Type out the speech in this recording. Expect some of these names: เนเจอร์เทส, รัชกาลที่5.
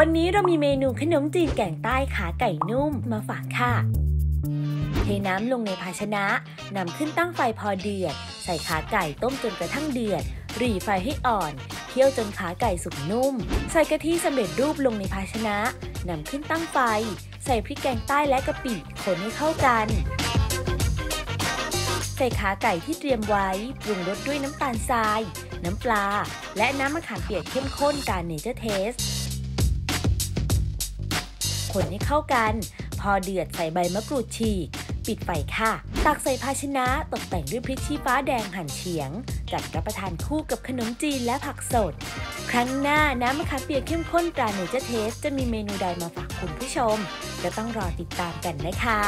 วันนี้เรามีเมนูขนมจีนแกงใต้ขาไก่นุ่มมาฝากค่ะเทน้ำลงในภาชนะนำขึ้นตั้งไฟพอเดือดใส่ขาไก่ต้มจนกระทั่งเดือดหรี่ไฟให้อ่อนเคี่ยวจนขาไก่สุกนุ่มใส่กะทิสำเร็จรูปลงในภาชนะนำขึ้นตั้งไฟใส่พริกแกงใต้และกะปิคนให้เข้ากันใส่ขาไก่ที่เตรียมไว้ปรุงรสด้วยน้ำตาลทรายน้ำปลาและน้ำมะขามเปียกเข้มข้นการเนเจอร์เทสคนให้เข้ากันพอเดือดใส่ใบมะกรูดฉีกปิดไฟค่ะตักใส่ภาชนะตกแต่งด้วยพริกชี้ฟ้าแดงหั่นเฉียงจัดรับประทานคู่กับขนมจีนและผักสดครั้งหน้าน้ำมะขามเปียกเข้มข้นตราเนเจอร์เทสจะมีเมนูใดมาฝากคุณผู้ชมจะต้องรอติดตามกันนะคะ